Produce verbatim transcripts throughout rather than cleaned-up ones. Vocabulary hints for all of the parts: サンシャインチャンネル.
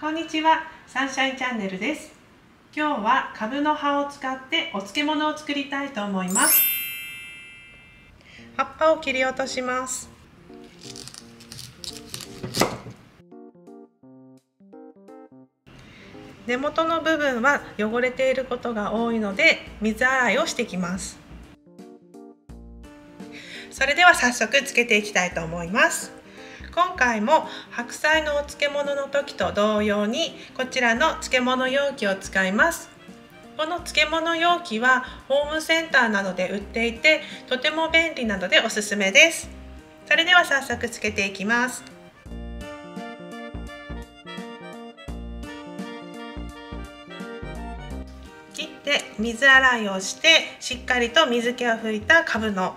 こんにちは、サンシャインチャンネルです。今日はカブの葉を使ってお漬物を作りたいと思います。葉っぱを切り落とします。根元の部分は汚れていることが多いので水洗いをしてきます。それでは早速つけていきたいと思います。今回も白菜のお漬物の時と同様にこちらの漬物容器を使います。この漬物容器はホームセンターなどで売っていてとても便利なのでおすすめです。それでは早速つけていきます。切って水洗いをしてしっかりと水気を拭いたカブの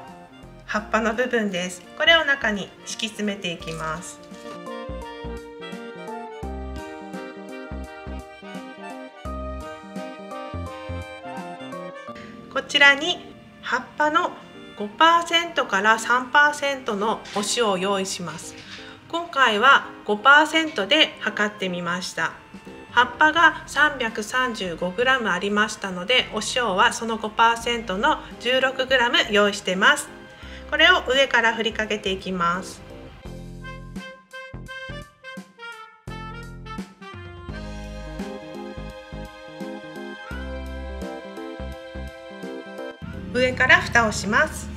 葉っぱの部分です。これを中に敷き詰めていきます。こちらに葉っぱの ごパーセント から さんパーセント のお塩を用意します。今回は ごパーセント で測ってみました。葉っぱが さんびゃくさんじゅうごグラム ありましたのでお塩はその ごパーセント の じゅうろくグラム 用意してます。これを上から振りかけていきます。上から蓋をします。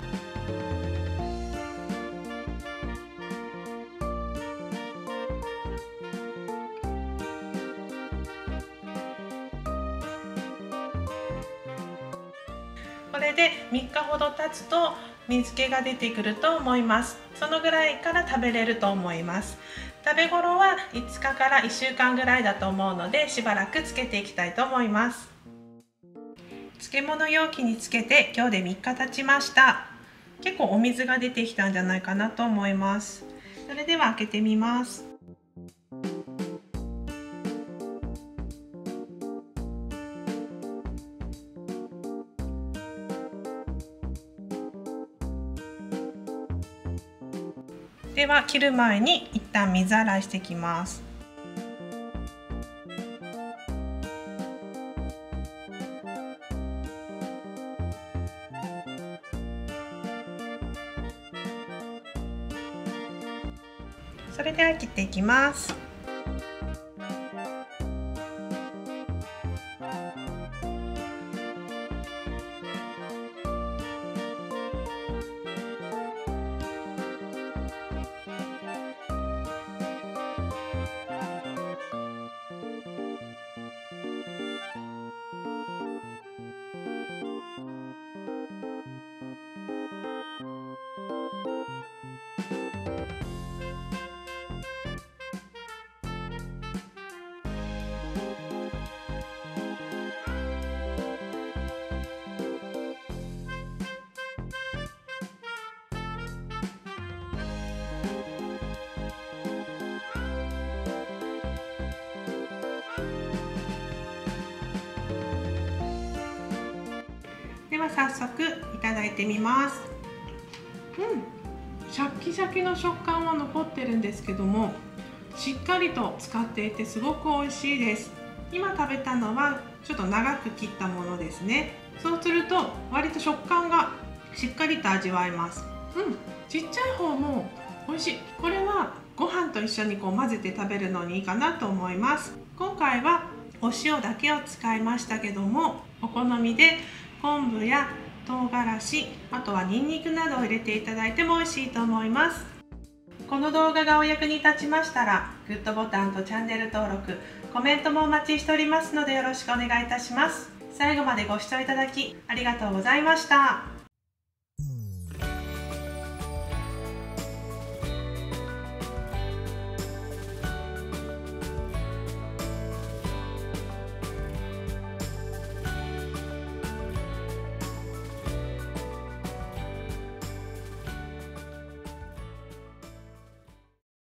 これでみっかほど経つと水気が出てくると思います。そのぐらいから食べれると思います。食べ頃はいつかからいっしゅうかんぐらいだと思うのでしばらくつけていきたいと思います。漬物容器につけて今日でみっか経ちました。結構お水が出てきたんじゃないかなと思います。それでは開けてみます。では切る前に一旦水洗いしてきます。それでは切っていきます。では早速いただいてみます。うん、シャキシャキの食感は残ってるんですけども、しっかりと使っていてすごく美味しいです。今食べたのはちょっと長く切ったものですね。そうすると割と食感がしっかりと味わえます。うん、ちっちゃい方も美味しい。これはご飯と一緒にこう混ぜて食べるのにいいかなと思います。今回はお塩だけを使いましたけども、お好みで昆布や唐辛子、あとはニンニクなどを入れていただいても美味しいと思います。この動画がお役に立ちましたらグッドボタンとチャンネル登録、コメントもお待ちしておりますのでよろしくお願いいたします。最後までご視聴いただきありがとうございました。